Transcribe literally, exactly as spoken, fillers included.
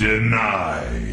Denied.